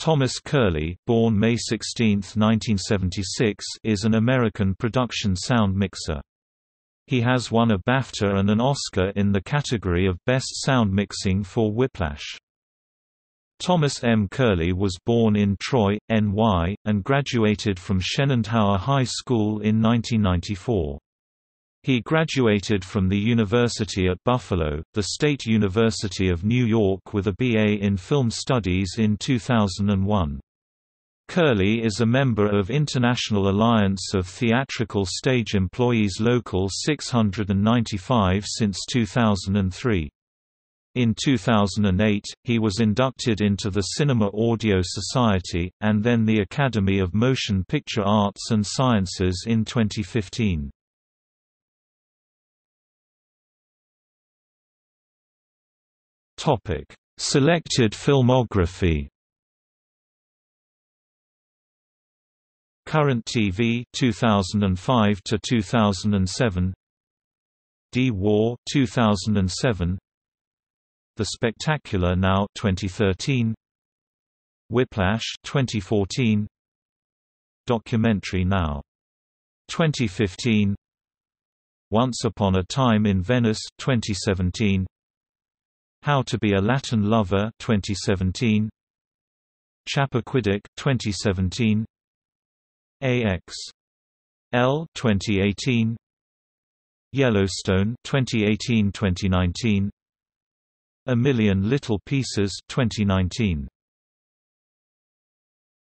Thomas Curley, born May 16, 1976, is an American production sound mixer. He has won a BAFTA and an Oscar in the category of Best Sound Mixing for Whiplash. Thomas M. Curley was born in Troy, NY, and graduated from Shenendehowa High School in 1994. He graduated from the University at Buffalo, the State University of New York with a BA in Film Studies in 2001. Curley is a member of International Alliance of Theatrical Stage Employees Local 695 since 2003. In 2008, he was inducted into the Cinema Audio Society, and then the Academy of Motion Picture Arts and Sciences in 2015. Selected filmography. Current TV 2005 to 2007. D War 2007. The Spectacular Now 2013. Whiplash 2014. Documentary Now 2015. Once Upon a Time in Venice 2017. How to be a Latin Lover 2017. Chappaquiddick 2017. AXL 2018. Yellowstone 2018-2019. A Million Little Pieces 2019.